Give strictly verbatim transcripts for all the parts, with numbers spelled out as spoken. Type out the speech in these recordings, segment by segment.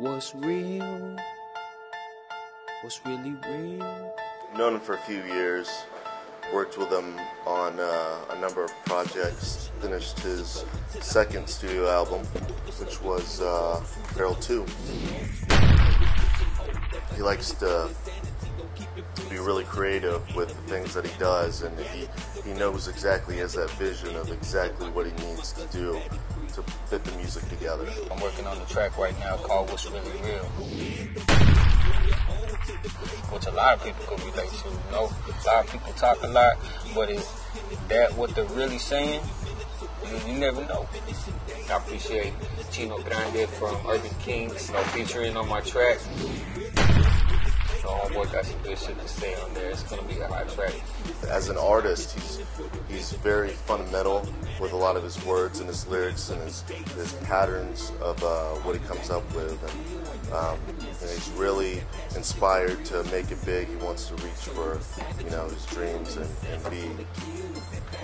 What's real? What's really real? Known him for a few years, worked with him on uh, a number of projects, finished his second studio album, which was uh, Carol two. He likes to be really creative with the things that he does, and he, he knows exactly, he has that vision of exactly what he needs to do to fit the music together. I'm working on a track right now called What's Really Real, which a lot of people could relate to, you know? A lot of people talk a lot, but is that what they're really saying? You, you never know. I appreciate Chino Grande from Urban Kings, you know, featuring on my track. So homeboy got some good shit to say on there. It's gonna be a hot track. As an artist, he's he's very fundamental with a lot of his words and his lyrics and his his patterns of uh, what he comes up with, and, um, and he's really inspired to make it big. He wants to reach for, you know, his dreams and, and be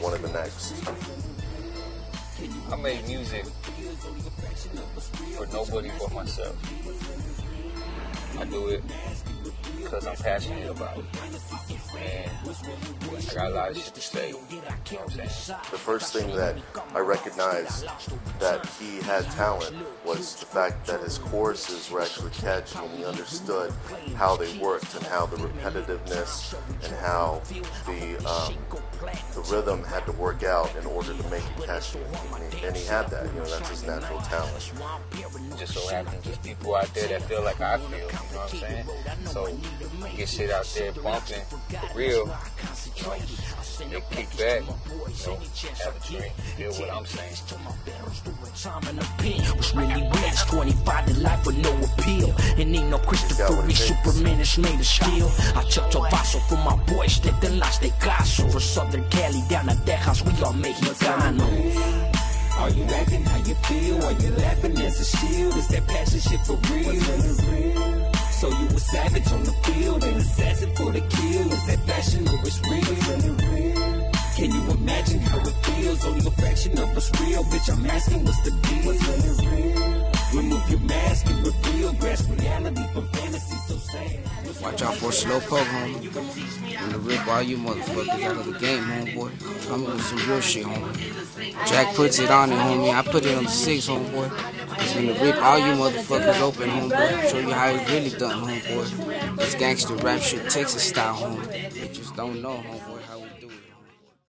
one of the next. I made music for nobody but myself. I do it because I'm passionate about it, and I got a lot of shit to say, you know what I'm saying? The first thing that I recognized that he had talent was the fact that his choruses were actually catchy, and he understood how they worked and how the repetitiveness and how the um, the rhythm had to work out in order to make it catchy, and he, and he had that, you know, that's his natural talent. Just so happens there's people out there that feel like I feel, you know what I'm saying? So get shit out there bumping for real, you know, you kick back, you know, have a drink, feel what I'm saying. He's got what it takes. Are you acting how you feel? Are you laughing as a shield? Is that passion shit for real? So you a savage on the field, an assassin for the kill. Is that passion or it's real? Can you imagine how it feels? Only a fraction of us real, bitch. I'm asking what's the deal? Remove your mask and reveal, grasp reality from fantasy. So sad. Watch out for Slowpoke, homie. And the real volume motherfuckers out of the game, homeboy. I'm with some real shit, homie. Jack puts it on it, homie. I put it on the six, homeboy. It's gonna rip all you motherfuckers open, homeboy. Show you how it's really done, homeboy. It's gangster rap shit, Texas style, homie. You just don't know, homeboy.